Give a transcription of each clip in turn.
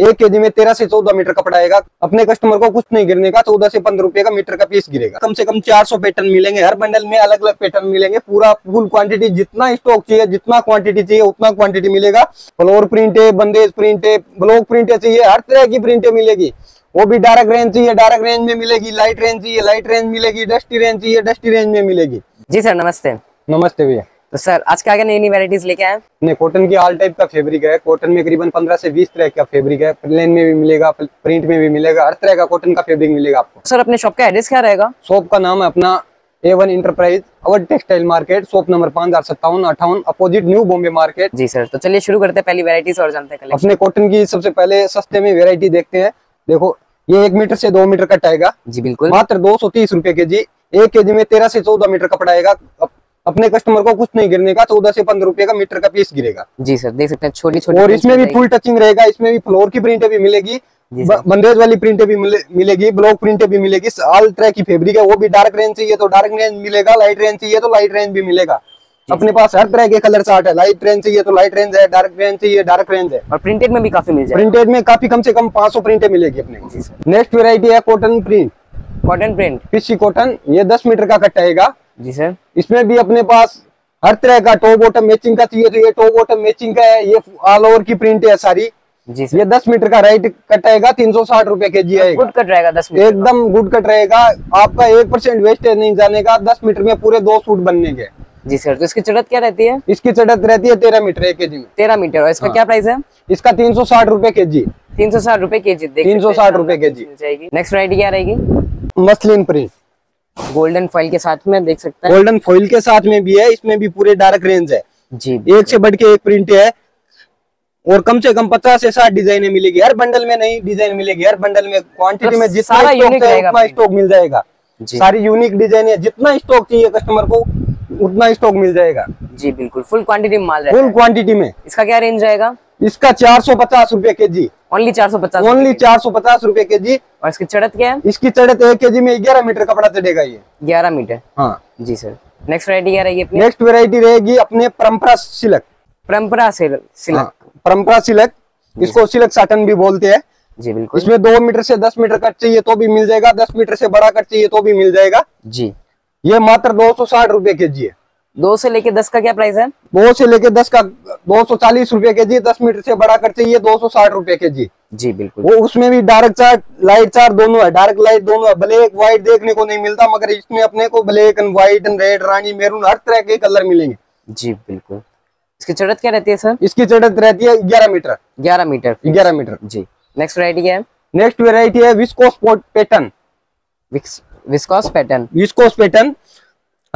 एक केजी में 13 से 14 मीटर कपड़ा आएगा। अपने कस्टमर को कुछ नहीं गिरने का, 14 से 15 रुपए का मीटर का पीस गिरेगा। कम से कम 400 पैटर्न मिलेंगे, हर बंडल में अलग अलग पैटर्न मिलेंगे। पूरा फुल क्वांटिटी, जितना स्टॉक चाहिए, जितना क्वांटिटी चाहिए उतना क्वांटिटी मिलेगा। फ्लोर प्रिंट है, बंदेज प्रिंट है, ब्लॉक प्रिंट चाहिए, हर तरह की प्रिंटे मिलेगी। वो भी डार्क रेंज चाहिए, डार्क रेंज में मिलेगी। लाइट रेंज चाहिए, लाइट रेंज मिलेगी। डस्टी रेंज चाहिए, डस्टी रेंज में मिलेगी। जी सर नमस्ते। नमस्ते भैया। तो सर आज क्या क्या नई नई वैरायटीज लेके आए? नहीं, कॉटन की ऑल टाइप का फैब्रिक है। कॉटन में करीबन 15 से 20 तरह का फैब्रिक है। प्लेन में भी मिलेगा, प्रिंट में भी मिलेगा, हर तरह का कॉटन का फैब्रिक मिलेगा आपको। सर अपने शॉप का एड्रेस क्या रहेगा? शॉप का नाम है अपना A-One Enterprise, our textile market, shop number 5057-58, opposite new Bombay market. जी सर, तो चलिए शुरू करते हैं पहली वैरायटीज और जानते हैं। अपने कॉटन की सबसे पहले सस्ते में वेरायटी देखते हैं। देखो ये 1 मीटर से 2 मीटर कट आएगा। जी बिल्कुल, मात्र 230 रुपए के जी। एक केजी में 13 से 14 मीटर कपड़ा आएगा। अपने कस्टमर को कुछ नहीं गिरने का, 14 से 15 रुपए का मीटर का पीस गिरेगा। जी सर देख सकते हैं, छोटी छोटी। और इसमें भी फुल टचिंग रहेगा। इसमें भी फ्लोर की प्रिंटे भी मिलेगी, बंदेज वाली प्रिंटे भी मिलेगी, ब्लॉक प्रिंटे भी मिलेगी। ऑल तरह की फैब्रिक है। वो भी डार्क रेंज चाहिए तो डार्क रेंज मिलेगा, लाइट रेंज चाहिए तो लाइट रेंज भी मिलेगा। अपने पास हर तरह के कलर चार्ट है। लाइट रेंज चाहिए तो लाइट रेंज है, डार्क रेंज चाहिए डार्क रेंज है। और प्रिंटेड में भी काफी मिल जाएगा। प्रिंटेड में काफी, कम से कम 500 प्रिंटें मिलेगी अपने को। नेक्स्ट वेरायटी है cotton print. Cotton print PC cotton, ये 10 मीटर का कट आएगा। जी सर, इसमें भी अपने पास हर तरह का टॉप बॉटम मैचिंग का चाहिए तो ये टॉप बॉटम मैचिंग का है। ये ऑल ओवर की प्रिंट है सारी। जी सर, ये 10 मीटर का राइट कट आएगा, 360 रुपए के जी आएगा। गुड कट रहेगा, 10 मीटर एकदम गुड कट रहेगा। आपका 1% वेस्टेज नहीं जाने का। 10 मीटर में पूरे 2 सूट बनने के। जी सर, तो इसकी चढ़त क्या रहती है? इसकी चढ़त रहती है 13 मीटर, एक केजी में 13 मीटर। और इसका क्या प्राइस है? इसका 360 रुपए के जी। 360 रुपए के जी, 360 रुपए के जी जाएगी। नेक्स्ट वैरायटी क्या रहेगी? मसलिन प्रिंट, गोल्डन फॉइल के साथ में देख सकते हैं। गोल्डन फॉइल के साथ में भी है। इसमें भी पूरे डार्क रेंज है जी, एक से बढ़ के एक प्रिंट है। और कम से कम 50 से 60 डिजाइने मिलेगी। हर बंडल में नई डिजाइन मिलेगी। हर बंडल में क्वांटिटी में जितना स्टॉक मिल जाएगा, सारी यूनिक डिजाइन है। जितना स्टॉक चाहिए कस्टमर को उतना स्टॉक मिल जाएगा। जी बिल्कुल, फुल क्वांटिटी में माल रहेगा। फुल क्वांटिटी में। इसका क्या रेंज रहेगा? इसका 450 रुपए के जी। ओनली 450, ओनली 450 रुपए के जी। और इसकी चढ़त क्या है? इसकी चढ़त 1 केजी में 11 मीटर कपड़ा चढ़ेगा। ये 11 मीटर। हाँ जी सर। नेक्स्ट वेरायटी क्या रहेगी? नेक्स्ट वेरायटी रहेगी अपने Parampara silk. Parampara silk, Parampara silk, इसको सिल्क साटन भी बोलते हैं। जी बिल्कुल। इसमें 2 मीटर से 10 मीटर कट चाहिए तो भी मिल जाएगा, 10 मीटर से बड़ा कट चाहिए तो भी मिल जाएगा। जी, ये मात्र 260 रुपए के जी है। 2 से लेके 10 का क्या प्राइस है? 2 से लेके 10 का 240 रुपए के जी। 10 मीटर से बड़ा करते ये 260 रुपए के जी। जी बिल्कुल। वो उसमें भी डार्क चार्ट, लाइट चार्ट दोनों है। डार्क लाइट दोनों है। ब्लैक व्हाइट देखने को नहीं मिलता, मगर इसमें अपने को black and white and red, रानी, मेरून हर तरह के कलर मिलेंगे। जी बिल्कुल। इसकी चढ़त क्या रहती है सर? इसकी चढ़त रहती है 11 मीटर। 11 मीटर, 11 मीटर जी। नेक्स्ट वेरायटी क्या है? नेक्स्ट वेरायटी है viscose pattern. Viscose pattern, viscose pattern.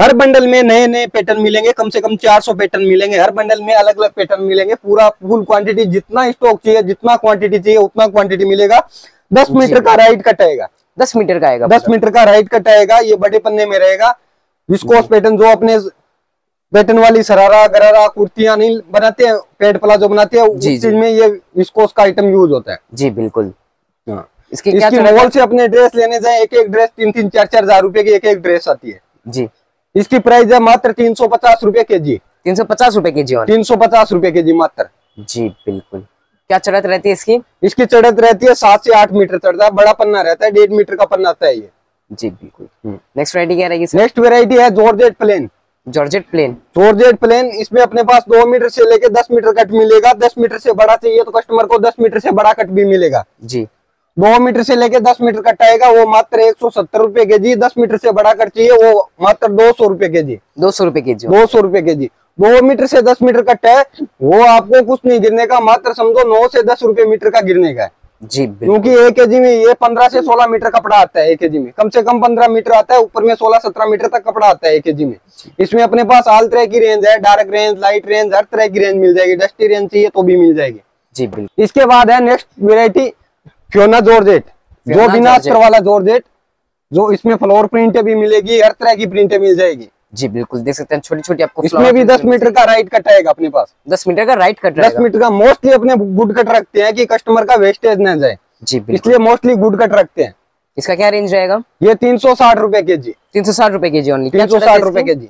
हर बंडल में नए नए पैटर्न मिलेंगे। कम से कम 400 पैटर्न मिलेंगे। हर बंडल में अलग अलग पैटर्न मिलेंगे। पूरा फुल क्वांटिटी, जितना स्टॉक चाहिए, जितना क्वांटिटी चाहिए उतना क्वांटिटी मिलेगा। 10 मीटर का राइट कट आएगा। 10 मीटर का आएगा, 10 मीटर का राइट कट आएगा। ये बड़े पन्ने में रहेगा। विस्कोस पैटर्न, जो अपने पैटर्न वाली सरारा, गरारा, कुर्तियां नहीं बनाते हैं, पेट प्लाजो बनाते हैं, उस चीज में ये विस्कोस का आइटम यूज होता है। जी बिल्कुल। इसकी मॉल से अपने ड्रेस लेने जाए, एक एक ड्रेस 3-4 हजार रुपए की एक एक ड्रेस आती है। जी, इसकी प्राइस है मात्र 350 रुपए के जी। 350 रुपए के जी, 350 रुपए के जी मात्र। जी बिल्कुल। क्या चढ़त रहती है इसकी? इसकी चढ़त रहती है 7 से 8 मीटर चढ़ता है। बड़ा पन्ना रहता है, 1.5 मीटर का पन्ना आता है ये। जी बिल्कुल। नेक्स्ट वेरायटी क्या रहेगी? नेक्स्ट वेरायटी है georgette plain. Georgette plain, georgette plain. इसमें अपने पास 2 मीटर से लेके 10 मीटर कट मिलेगा। 10 मीटर से बड़ा चाहिए तो कस्टमर को 10 मीटर से बड़ा कट भी मिलेगा। जी, 2 मीटर से लेके 10 मीटर कट आएगा। वो मात्र 170 रुपए के जी। 10 मीटर से बड़ा कट चाहिए वो मात्र 200 रुपए के जी। 200 रुपए के जी, 200 रुपए के जी। 2 मीटर से 10 मीटर कट है, वो आपको कुछ नहीं गिरने का। मात्र समझो 9 से 10 रुपए मीटर का गिरने का है। जी, क्योंकि 1 केजी में ये 15 से 16 मीटर कपड़ा आता है। 1 केजी में कम से कम 15 मीटर आता है, ऊपर में 16-17 मीटर तक कपड़ा आता है 1 केजी में। इसमें अपने पास ऑल तरह की रेंज है। डार्क रेंज, लाइट रेंज, हर तरह की रेंज मिल जाएगी। डस्टी रेंज चाहिए तो भी मिल जाएगी। जी बिल्कुल। इसके बाद है नेक्स्ट वेरायटी फ्योना जॉर्जेट, जो बिना अस्तर वाला जॉर्जेट, जो इसमें फ्लोर प्रिंटें भी मिलेगी, हर तरह की प्रिंटें मिल जाएगी। जी बिल्कुल, देख सकते हैं छोटी छोटी आपको। इसमें भी 10 मीटर का राइट कट आएगा अपने पास। 10 मीटर का राइट कट, 10 मीटर का। मोस्टली अपने गुड कट रखते हैं कि कस्टमर का वेस्टेज ना जाए। जी, इसलिए मोस्टली गुड कट रखते हैं। इसका क्या रेंज रहेगा? ये 360 रुपए के जी। 360 रुपए के जी, ओनली 360 रुपए के जी।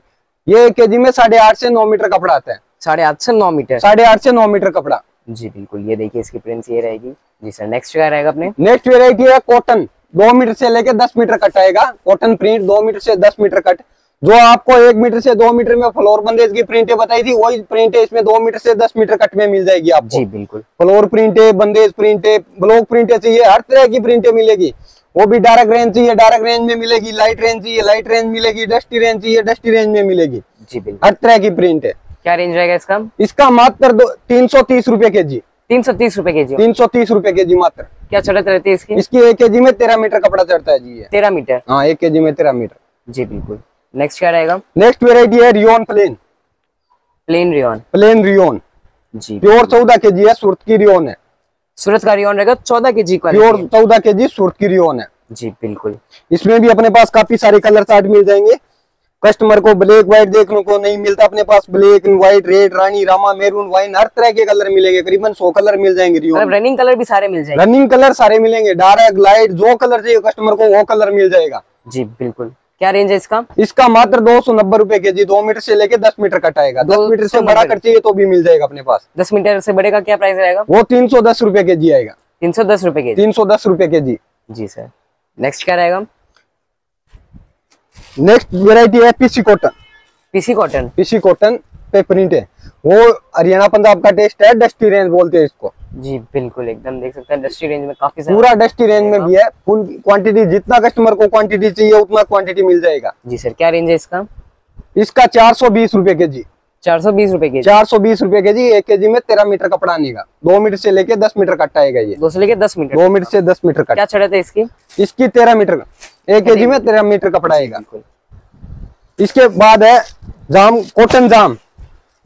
ये 1 केजी में 8.5 से 9 मीटर कपड़ा आता है। 8.5 से 9 मीटर, 8.5 से 9 मीटर कपड़ा। जी बिल्कुल, ये देखिए इसकी प्रिंट्स ये रहेगी जी सर। नेक्स्ट क्या रहेगा अपने? नेक्स्ट वेरायटी है कॉटन, 2 मीटर से लेके 10 मीटर कट आएगा। कॉटन प्रिंट 2 मीटर से 10 मीटर कट, जो आपको 1 मीटर से 2 मीटर में फ्लोर बंदेज की प्रिंटें बताई थी वही प्रिंटें इसमें 2 मीटर से 10 मीटर कट में मिल जाएगी आपको। जी बिल्कुल, फ्लोर प्रिंटें, बंदेज प्रिंटें, ब्लॉक प्रिंटें चाहिए, हर तरह की प्रिंटें मिलेगी। वो भी डार्क रेंज चाहिए डार्क रेंज में मिलेगी, लाइट रेंज चाहिए लाइट रेंज मिलेगी, डस्टी रेंज चाहिए डस्टी रेंज में मिलेगी। जी बिल्कुल, हर तरह की प्रिंट है। क्या रेंज रहेगा इसका? इसका मात्र 330 रुपए केजी। 330 रुपए के जी? 330 रुपए के जी मात्र। क्या चढ़त रहती है इसकी? इसकी 1 केजी में 13 मीटर कपड़ा चढ़ता है जी। 13 मीटर? हाँ, 1 केजी में 13 मीटर। जी बिल्कुल। नेक्स्ट क्या रहेगा? नेक्स्ट वेरायटी है rayon plain. Plane rayon? Plane rayon जी। प्योर 14 केजी है, सूरत की रियोन है। सूरत का रियोन रहेगा 14 केजी का, प्योर 14 केजी सूरत की रियोन है। जी बिल्कुल। इसमें भी अपने पास काफी सारे कलर चार्ट मिल जाएंगे। कस्टमर को ब्लैक व्हाइट देखने को नहीं मिलता, अपने पास ब्लैक व्हाइट, रेड, रानी, रामा, मेरून, वाइन, हर तरह के कलर मिलेंगे। करीबन 100 कलर मिल जाएंगे। रनिंग कलर भी सारे मिल जाएंगे? रनिंग कलर सारे मिलेंगे, डार्क लाइट जो कलर चाहिए कस्टमर को वो कलर मिल जाएगा। जी बिल्कुल। क्या रेंज है इसका? इसका मात्र 290 रुपए के जी, 2 मीटर से लेके 10 मीटर कट आएगा। 10 मीटर से बड़ा कट चाहिए तो भी मिल जाएगा अपने पास। 10 मीटर से बड़े का क्या प्राइस रहेगा? वो 310 रुपए के जी आएगा। 310 रुपए के? 310 रुपए के जी। जी सर। नेक्स्ट क्या रहेगा? नेक्स्ट वेरायटी है PC cotton. PC cotton? PC cotton पे प्रिंट है, वो हरियाणा पंजाब का टेस्ट है, डस्टी रेंज बोलते हैं इसको। जी बिल्कुल, एकदम देख सकते हैं डस्टी रेंज में काफी सारा, पूरा डस्टी रेंज में भी है। फुल क्वांटिटी, जितना कस्टमर को क्वांटिटी चाहिए उतना क्वांटिटी मिल जाएगा। जी सर। क्या रेंज है इसका? इसका 420 रुपए के जी। 420 रुपए के? 420 रुपए के जी, 1 केजी में 13 मीटर कपड़ा आनेगा। 2 मीटर से लेके 10 मीटर कट आएगा ये। 2 से लेके 10 मीटर? 2 मीटर से 10 मीटर कट। क्या चढ़ाते है इसकी? इसकी 13 मीटर, 1 केजी में 13 मीटर कपड़ा आएगा। इसके बाद है जाम कॉटन। जाम?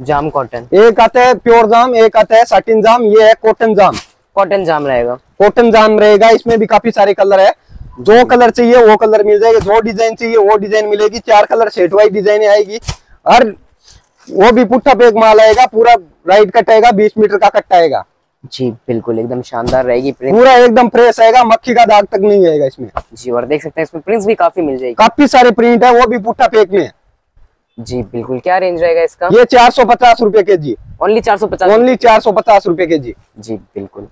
जाम कॉटन, एक आता है प्योर जाम, एक आता है साटिन जाम, ये है कॉटन जाम। कॉटन जाम रहेगा? कॉटन जाम रहेगा। इसमें भी काफी सारे कलर है, जो कलर चाहिए वो कलर मिल जाएगा, जो डिजाइन चाहिए वो डिजाइन मिलेगी। 4 कलर सेट वाइज डिजाइन आएगी, और वो भी पुट्ठा पे एक माल आएगा। पूरा राइट कट आएगा, 20 मीटर का कट आएगा। जी बिल्कुल, एकदम शानदार रहेगी। पूरा एकदम फ्रेश आएगा, मक्खी का दाग तक नहीं आएगा इसमें। जी, और देख सकते हैं इसमें प्रिंट्स भी काफी मिल जाएगी, काफी सारे प्रिंट है, वो भी पुट्ठा फेंक में है। जी बिल्कुल। क्या रेंज रहेगा इसका? ये 450 रुपए के जी। ओनली 450? ओनली 450 रुपए के जी। जी बिल्कुल।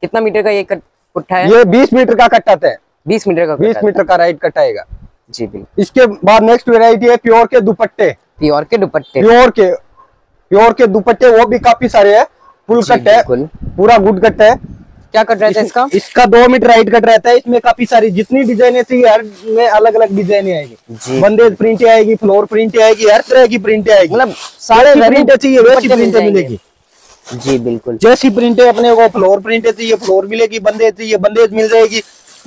कितना मीटर का ये कट पुट्ठा है? ये 20 मीटर का कट आता है। 20 मीटर का? 20 मीटर का राइट कट आएगा। जी बिल्कुल। इसके बाद नेक्स्ट वेरायटी है प्योर के दुपट्टे। प्योर के दुपट्टे? प्योर के दुपट्टे, वो भी काफी सारे है, फुल कट है, पूरा गुड कट है। क्या कट रहता है इसका? इसका 2 मीटर राइट कट रहता है। इसमें काफी सारी जितनी डिजाइने चाहिए हर में अलग अलग डिजाइने आएगी। बंदेज प्रिंट आएगी, फ्लोर प्रिंट आएगी, हर तरह की प्रिंट आएगी, मतलब सारे प्रिंट चाहिए वैसी प्रिंट मिलेगी। जी बिल्कुल। जैसी प्रिंटे अपने को, फ्लोर प्रिंटे चाहिए फ्लोर मिलेगी, बंदेज चाहिए बंदेज मिल जाएगी,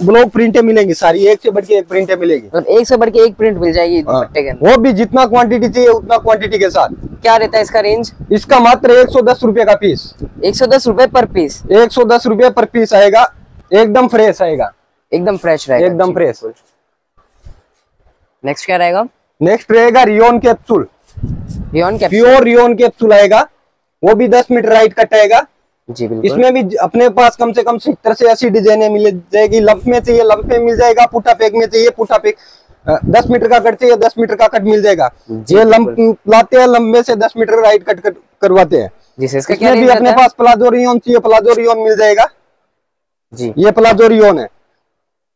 ब्लॉक प्रिंटे मिलेंगी, सारी एक से बढ़ के एक प्रिंटे मिलेगी, और एक से बढ़ के एक प्रिंट मिल जाएगी दुपट्टे के अंदर, वो भी जितना क्वांटिटी चाहिए उतना क्वांटिटी के साथ। क्या रहता है इसका रेंज? इसका मात्र 110 रुपए का पीस। 110 रुपए पर पीस? 110 रुपए पर पीस आएगा, एकदम फ्रेश आएगा। एकदम फ्रेश रहेगा? एकदम फ्रेश। नेक्स्ट क्या रहेगा? नेक्स्ट रहेगा rayon capsule. Rayon capsule? Pure rayon capsule आएगा, वो भी 10 मीटर राइट कट आएगा। जी बिल्कुल। इसमें भी अपने पास कम से कम 70 से 80 डिजाइने मिल जाएगी। लंप में चाहिए लंप में मिल जाएगा, पुट्ठा पैक में चाहिए पुट्ठा पैक, 10 मीटर का कट चाहिए 10 मीटर का कट मिल जाएगा। ये लंप लाते हैं, लंप में से 10 मीटर राइट कट करवाते हैं। इसमें क्या भी अपने पास प्लाजो रियोन चाहिए प्लाजो रियोन मिल जाएगा। जी, ये प्लाजो रियोन है।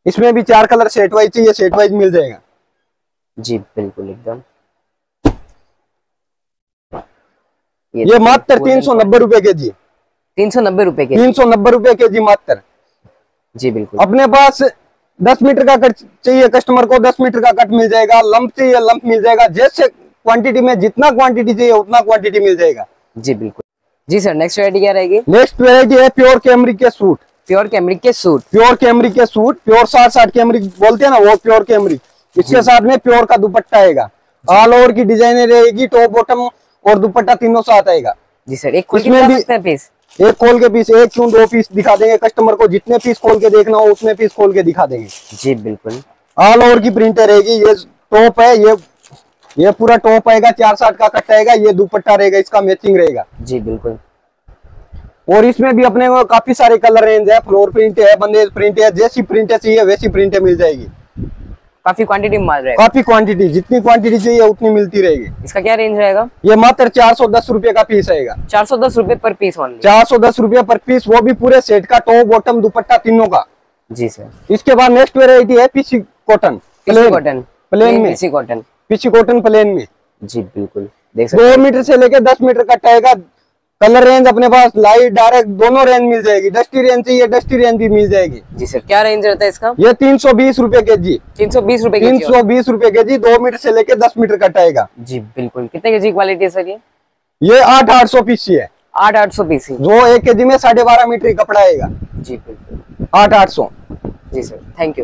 इसमें भी 4 कलर सेट वाइज चाहिए सेट वाइज मिल जाएगा। जी बिल्कुल, एकदम। ये मात्र 390 रुपए के जी। 390 रुपए के? 390 रुपए के जी मात्र। जी बिल्कुल। अपने पास 10 मीटर का कट चाहिए कस्टमर को 10 मीटर का कट मिल जाएगा, लंप चाहिए लंप मिल जाएगा, जैसे क्वांटिटी में जितना क्वांटिटी चाहिए उतना क्वांटिटी मिल जाएगा। जी बिल्कुल। जी सर, नेक्स्ट वेरायटी क्या रहेगी? नेक्स्ट वेरायटी है प्योर कैमरिक के सूट। प्योर कैमरिक के सूट? प्योर कैमरिक के सूट, प्योर 60-60 कैमरिक बोलते है ना, वो प्योर कैमरिक। इसके साथ में प्योर का दुपट्टा आएगा, ऑल ओवर की डिजाइने रहेगी, टॉप बॉटम और दुपट्टा तीनों साथ आएगा। जी सर। एक पीस एक खोल के पीस, एक क्यों 2 पीस दिखा देंगे कस्टमर को, जितने पीस खोल के देखना हो उतने पीस खोल के दिखा देंगे। जी बिल्कुल। ऑल ओवर की प्रिंटर रहेगी, ये टॉप है, ये पूरा टॉप आएगा, 460 का कट आएगा, ये दुपट्टा रहेगा, इसका मैचिंग रहेगा। जी बिल्कुल। और इसमें भी अपने को काफी सारे कलर रेंज है, फ्लोर प्रिंट है, बंदेज प्रिंट है, जैसी प्रिंटे चाहिए वैसी प्रिंटे मिल जाएगी। काफी क्वांटिटी माल रहेगा, काफी क्वांटिटी, जितनी क्वांटिटी चाहिए उतनी मिलती रहेगी। इसका क्या रेंज रहेगा? ये मात्र 410 रुपए का पीस आएगा। 410 रुपए पर पीस, 410 रुपए पर पीस, वो भी पूरे सेट का, टॉप बॉटम दुपट्टा तीनों का। जी सर। इसके बाद नेक्स्ट वेरायटी है पीसी कॉटन, प्लेन में PC cotton, PC cotton plain में। जी बिल्कुल, 2 मीटर से लेकर 10 मीटर का आएगा। कलर रेंज अपने पास लाइट डार्क दोनों रेंज मिल जाएगी। डस्टी रेंज चाहिए, डस्टी रेंज भी मिल जाएगी। जी सर, क्या रेंज रहता है इसका? ये 320 रुपए के जी, 320 रुपए के जी, 2 मीटर से लेकर 10 मीटर का आएगा। जी बिल्कुल। कितने के जी क्वालिटी है सर ये 800 पीस है, 800 पीस, जो 1 के जी में 12.5 मीटर कपड़ा आएगा। जी बिल्कुल, 800। जी सर, थैंक यू।